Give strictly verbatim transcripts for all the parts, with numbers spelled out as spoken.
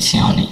canzoni.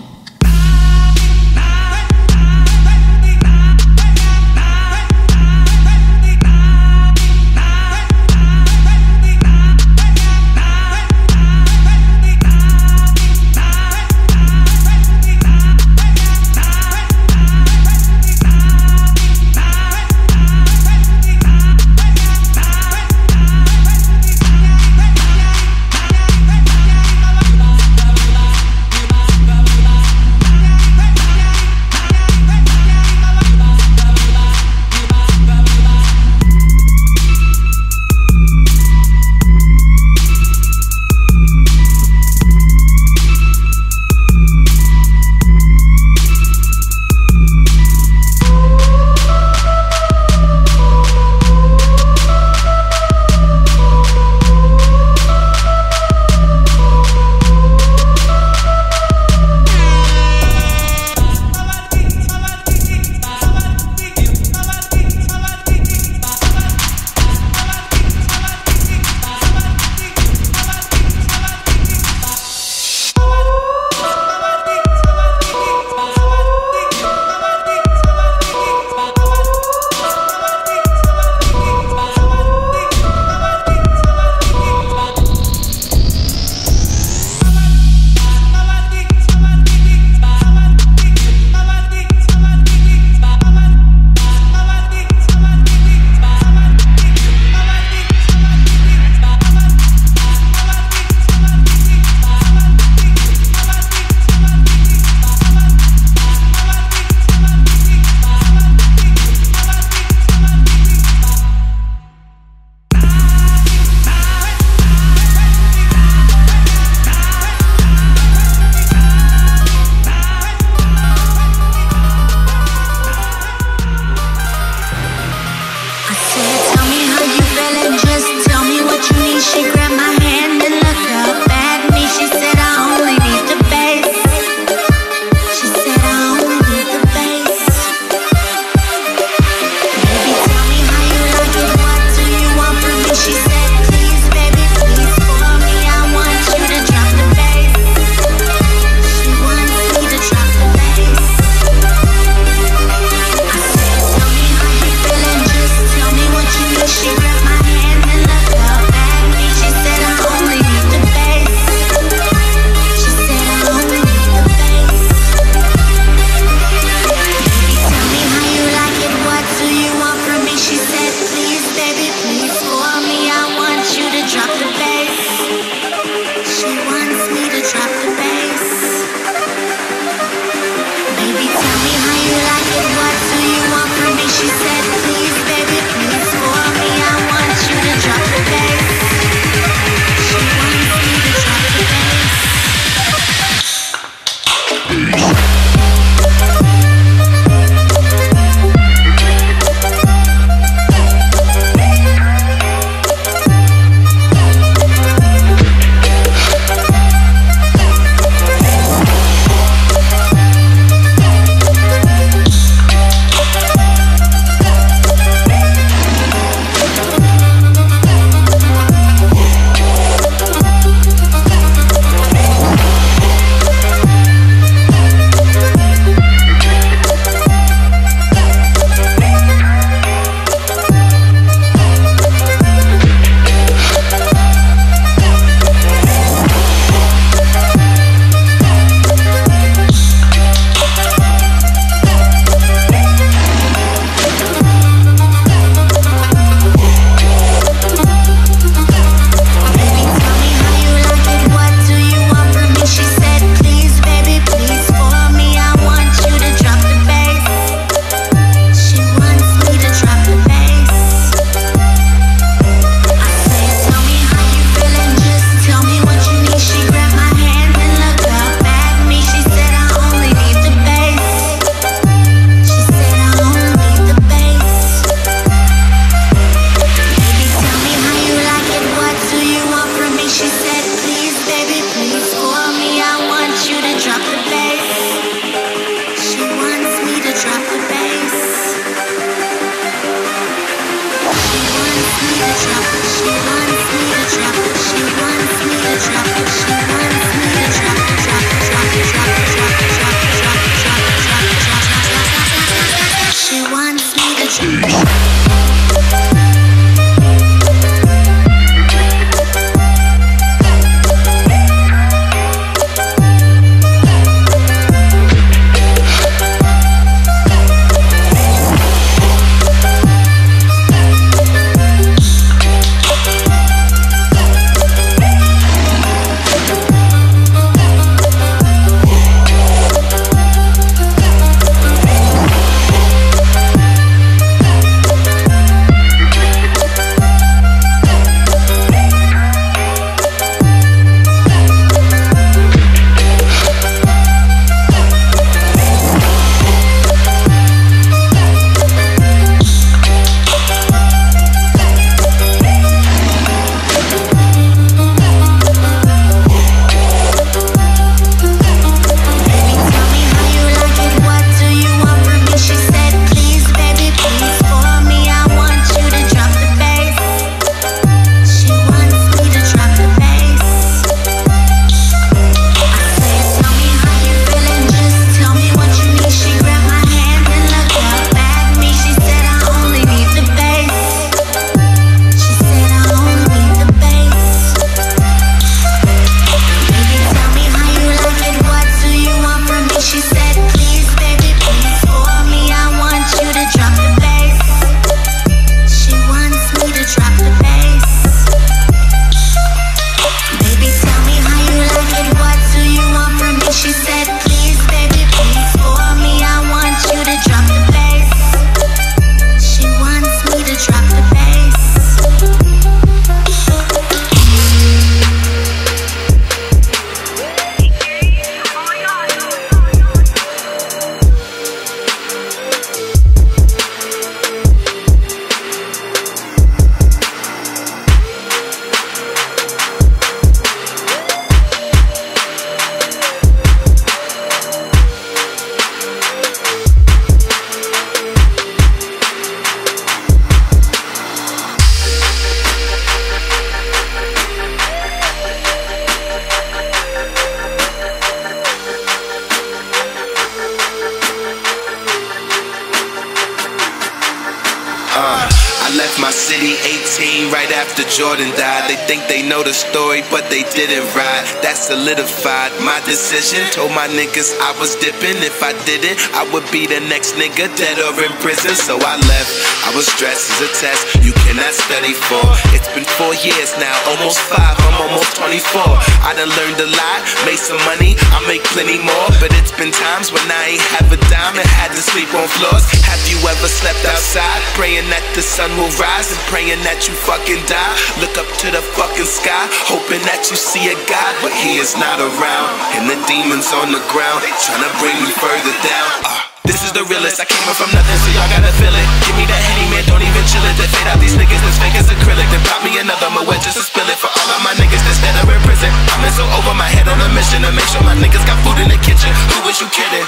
left my city eighteen right after Jordan died. They think they know the story, but they didn't ride. That solidified my decision. Told my niggas I was dipping. If I didn't, I would be the next nigga dead or in prison. So I left. I was stressed as a test you cannot study for. It's been four years now, almost five. I'm almost twenty-four. I done learned a lot, made some money. I make plenty more, but it's been times when I ain't have a dime and had to sleep on floors. Have you ever slept outside, praying that the sun will rise and praying that you fucking die? Look up to the fucking sky, hoping that you see a God, but he is not around. And the demons on the ground, they tryna bring me further down. uh, This is the realest, I came up from nothing, so y'all gotta feel it. Give me that Henny, man, don't even chill it. They fade out these niggas, that's fake as acrylic. Then pop me another, I'ma wet just to spill it. For all of my niggas that's dead or in prison, I'm in so over my head on a mission to make sure my niggas got food in the kitchen. Who is you kidding?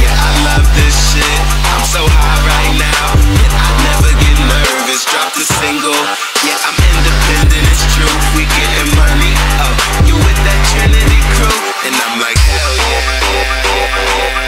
Yeah, I love this shit, I'm so high right now. Yeah, I never get nervous, drop the single. Yeah, I'm independent, it's true, we getting money. Oh, you with that Trinity crew? And I'm like, hell yeah, yeah, yeah, yeah.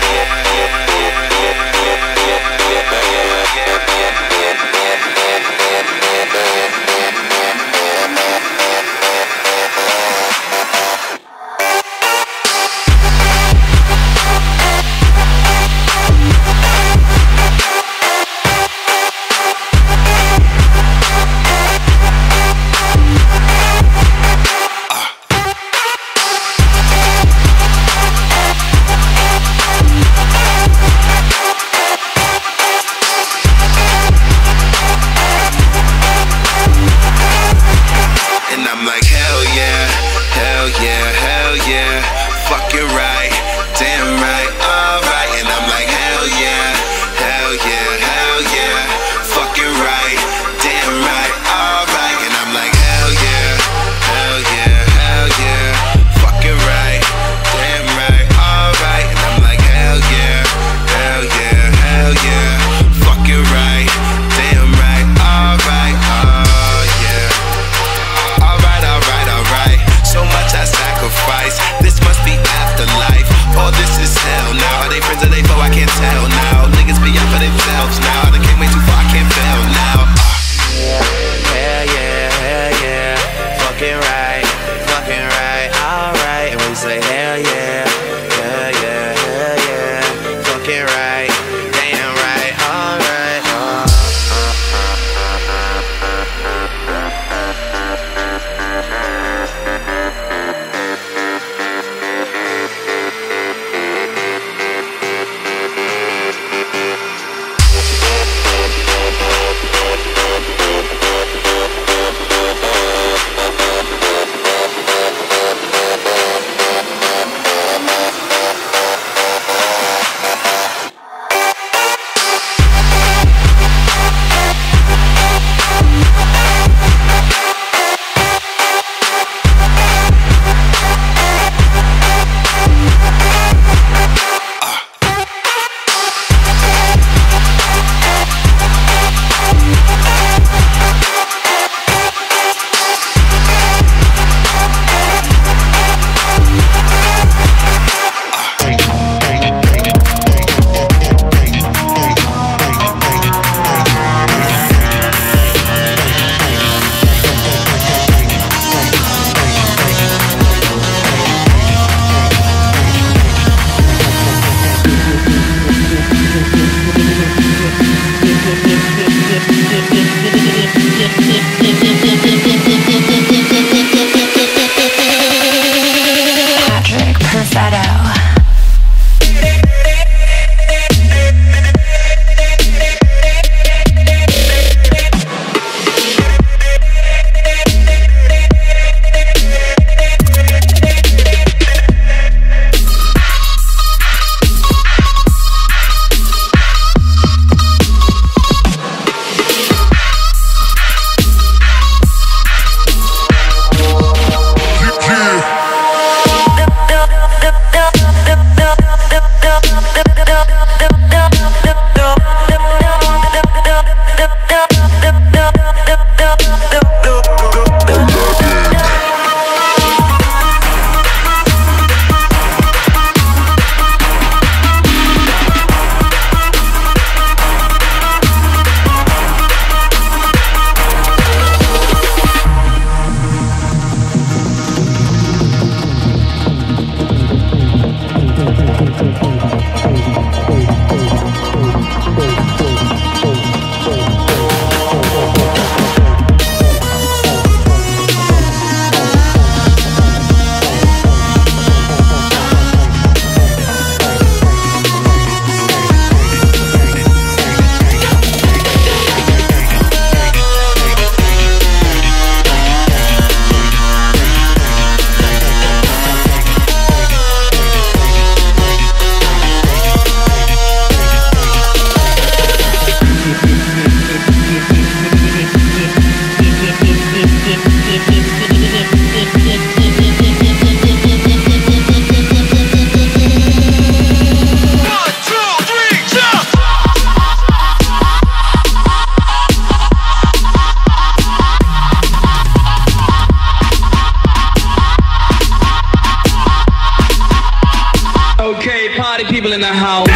people in the house.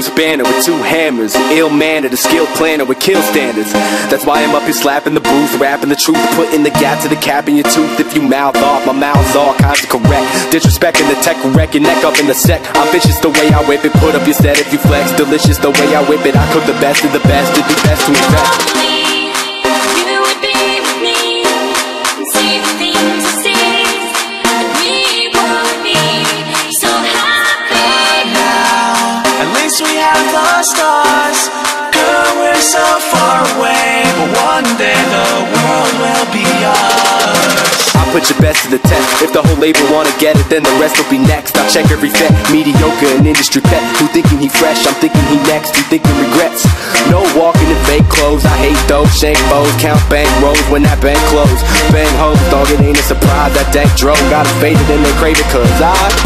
Bruce Banner with two hammers, ill-mannered, a skilled planner with kill standards. That's why I'm up here slapping the booth, rapping the truth, putting the gap to the cap in your tooth. If you mouth off, my mouth's all kinds of correct, disrespecting the tech, wrecking neck up in the sec. I'm vicious the way I whip it, put up your set if you flex, delicious the way I whip it. I cook the best of the best, did the best to invest. We have lost stars, girl, we're so far away, but one day the world will be ours. I put your best to the test. If the whole label wanna get it, then the rest will be next. I check every vet, mediocre and industry pet. Who thinking he fresh? I'm thinking he next. You thinking regrets? No walking in fake clothes. I hate those shank bows. Count bank rolls when that bank close. Bang hoes, dog, it ain't a surprise. That dank drove got it faded and they crave it, cause I